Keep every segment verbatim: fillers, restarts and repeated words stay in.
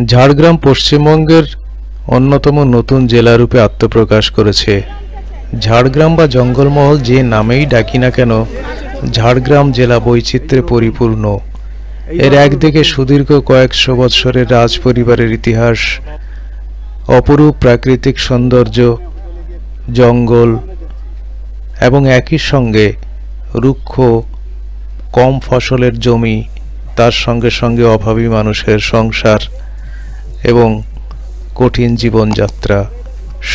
झाड़ग्राम पश्चिमबंगेर अन्यतम नतून जिला रूपे आत्मप्रकाश करेছে। झाड़ग्राम बा जंगलमहल जे नामेई डाकी ना केन झाड़ग्राम जिला वैचित्र्ये परिपूर्ण। एर एकदिके सुदीर्घ कयेकशो बत्सरेर राज परिवारेर इतिहास, अपरूप प्राकृतिक सौंदर्य, जंगल एबं एकी संगे रुक्ष कम फसलेर जमी, तार संगे संगे अभावी मानुषेर संसार एबं कठिन जीवन यात्रा,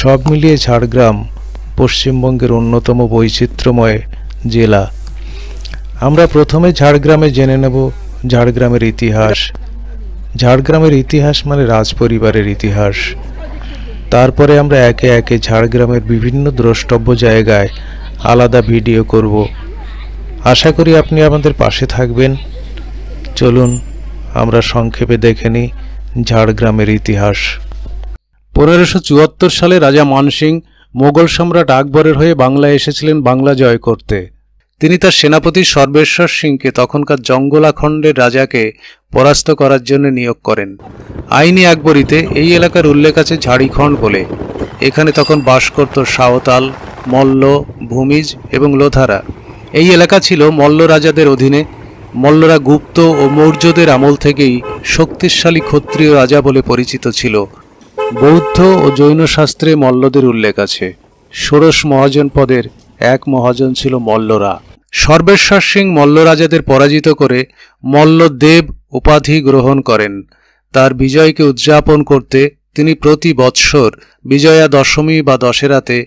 सब मिलिए झाड़ग्राम पश्चिमबंगेर अन्यतम वैचित्र्यमय जिला। आमरा प्रथमे झाड़ग्रामे जेने नेब झाड़ग्रामेर इतिहास। झाड़ग्रामेर इतिहास माने राज परिवारेर इतिहास। तारपरे आमरा एके एके झाड़ग्रामेर विभिन्न द्रष्टव्य जायगाय आलादा भिडियो करब। आशा करी आपनि आमादेर पाशे थाकबेन। चलुन आमरा संक्षेपे देखे नि झाड़ग्रामेर इतिहास। पंद्रशो चुहत्तर साले राजा मानसिंह मोगल सम्राट আকবরের হয়ে বাংলায় এসেছিলেন বাংলা জয় করতে। তিনি তার সেনাপতি সর্বেশ্বর সিংকে তখনকার জঙ্গলাখণ্ডের রাজাকে পরাস্ত করার জন্য নিয়োগ করেন। আইনি আকবরীতে এই এলাকার উল্লেখ আছে ঝাড়িখণ্ড বলে। এখানে তখন বাস করত সাঁওতাল, মল্ল, ভূমিজ এবং লোধারা। এই এলাকা ছিল মল্ল রাজাদের অধীনে। মল্লরা গুপ্ত ও মৌর্যদের আমল থেকেই শক্তিশালী ক্ষত্রিয় রাজা বলে পরিচিত ছিল। বৌদ্ধ ও জৈন শাস্ত্রে মল্লদের উল্লেখ আছে। ষোড়শ মহাজন পদের এক মহাজন ছিল মল্লরা। সর্বেশ্বর সিং মল্ল রাজাদের পরাজিত করে মল্লদেব উপাধি গ্রহণ করেন। তার বিজয়কে উদযাপন করতে তিনি প্রতি বৎসর বিজয়া দশমী বা দশেরাতে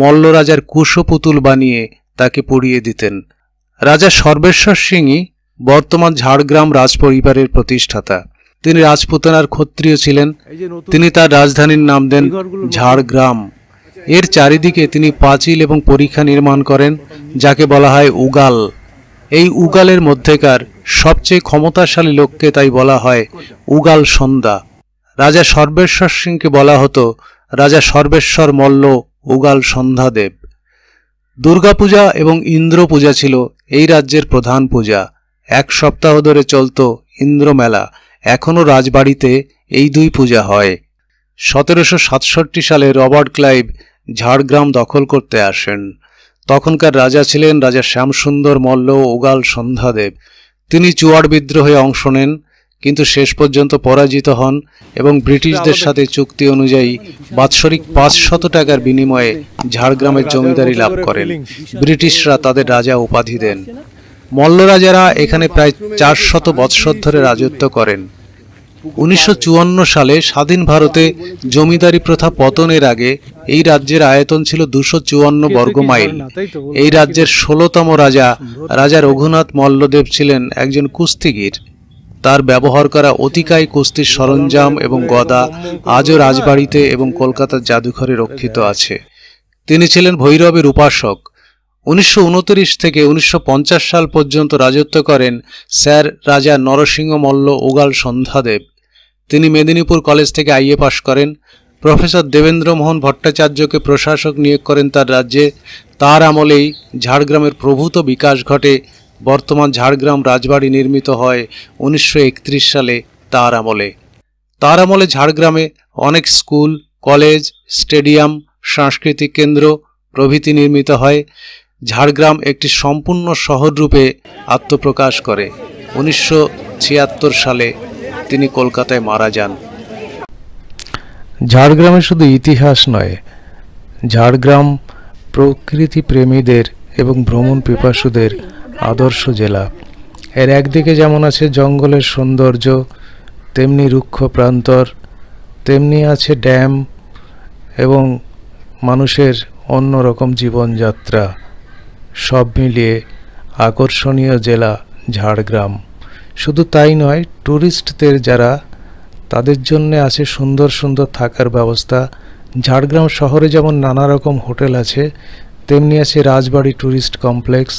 মল্ল রাজার কুশপুতুল বানিয়ে তাকে পুড়িয়ে দিতেন। রাজা সর্বেশ্বর সিংই বর্তমান ঝাড়গ্রাম রাজপরিবারের প্রতিষ্ঠাতা। তিনি রাজপুতানার ক্ষত্রিয় ছিলেন। তিনি তার রাজধানীর নাম দেন ঝাড়গ্রাম। এর চারিদিকে তিনি পাঁচিল এবং পরিখা নির্মাণ করেন, যাকে বলা হয় উগাল। এই উগালের মধ্যেকার সবচেয়ে ক্ষমতাশালী লোককে তাই বলা হয় উগাল সন্ধ্যা। রাজা সর্বেশ্বর সিংকে বলা হতো রাজা সর্বেশ্বর মল্ল উগাল সন্ধ্যাদেব। দুর্গাপূজা এবং ইন্দ্র পূজা ছিল এই রাজ্যের প্রধান পূজা। এক সপ্তাহ ধরে চলত ইন্দ্র মেলা। এখনও রাজবাড়িতে এই দুই পূজা হয়। সতেরোশো সাতষট্টি সালে রবার্ট ক্লাইভ ঝাড়গ্রাম দখল করতে আসেন। তখনকার রাজা ছিলেন রাজা শ্যামসুন্দর মল্ল উগাল সন্ধ্যাদেব। তিনি চুয়াড় বিদ্রোহে অংশ নেন, কিন্তু শেষ পর্যন্ত পরাজিত হন এবং ব্রিটিশদের সাথে চুক্তি অনুযায়ী বাৎসরিক পাঁচ শত টাকার বিনিময়ে ঝাড়গ্রামের জমিদারি লাভ করেন। ব্রিটিশরা তাদের রাজা উপাধি দেন। মল্ল রাজারা এখানে প্রায় চার শত বৎসর ধরে রাজত্ব করেন। উনিশশো চুয়ান্ন সালে স্বাধীন ভারতে জমিদারি প্রথা পতনের আগে এই রাজ্যের আয়তন ছিল দুশো চুয়ান্ন বর্গ মাইল। এই রাজ্যের ষোলতম রাজা রাজা রঘুনাথ মল্লদেব ছিলেন একজন কুস্তিগীর। তার ব্যবহার করা অতিকায় কুস্তির সরঞ্জাম এবং গদা আজও রাজবাড়িতে এবং কলকাতার জাদুঘরে রক্ষিত আছে। তিনি ছিলেন ভৈরবের উপাসক। উনিশশো উনত্রিশ থেকে উনিশশো পঞ্চাশ সাল পর্যন্ত রাজত্ব করেন স্যার রাজা নরসিংহ মল্ল উগাল সন্ধ্যাদেব। তিনি মেদিনীপুর কলেজ থেকে আইএ পাশ করেন। প্রফেসর দেবেন্দ্রমোহন ভট্টাচার্যকে প্রশাসক নিয়োগ করেন তার রাজ্যে। তার আমলেই ঝাড়গ্রামের প্রভূত বিকাশ ঘটে। বর্তমান ঝাড়গ্রাম রাজবাড়ি নির্মিত হয় উনিশশো একত্রিশ সালে তার আমলে। তার আমলে ঝাড়গ্রামে অনেক স্কুল, কলেজ, স্টেডিয়াম, সাংস্কৃতিক কেন্দ্র প্রভৃতি নির্মিত হয়। ঝাড়গ্রাম একটি সম্পূর্ণ শহর রূপে আত্মপ্রকাশ করে। উনিশশো ছিয়াত্তর সালে তিনি কলকাতায় মারা যান। ঝাড়গ্রামে শুধু ইতিহাস নয়, ঝাড়গ্রাম প্রকৃতি প্রেমীদের এবং ভ্রমণ পিপাসুদের আদর্শ জেলা। এর একদিকে যেমন আছে জঙ্গলের সৌন্দর্য, তেমনি রুক্ষ প্রান্তর, তেমনি আছে ড্যাম এবং মানুষের অন্যরকম জীবনযাত্রা। সব মিলিয়ে আকর্ষণীয় জেলা ঝাড়গ্রাম। শুধু তাই নয়, ট্যুরিস্টদের যারা তাদের জন্য আছে সুন্দর সুন্দর থাকার ব্যবস্থা। ঝাড়গ্রাম শহরে যেমন নানা রকম হোটেল আছে, তেমনি আছে রাজবাড়ি ট্যুরিস্ট কমপ্লেক্স,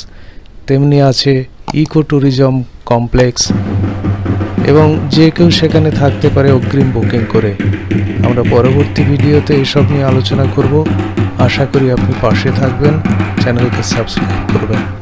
তেমনি আছে ইকো ট্যুরিজম কমপ্লেক্স এবং যে কেউ সেখানে থাকতে পারে অগ্রিম বুকিং করে। আমরা পরবর্তী ভিডিওতে এসব নিয়ে আলোচনা করব। আশা করি আপনি পাশে থাকবেন, চ্যানেলকে সাবস্ক্রাইব করবেন।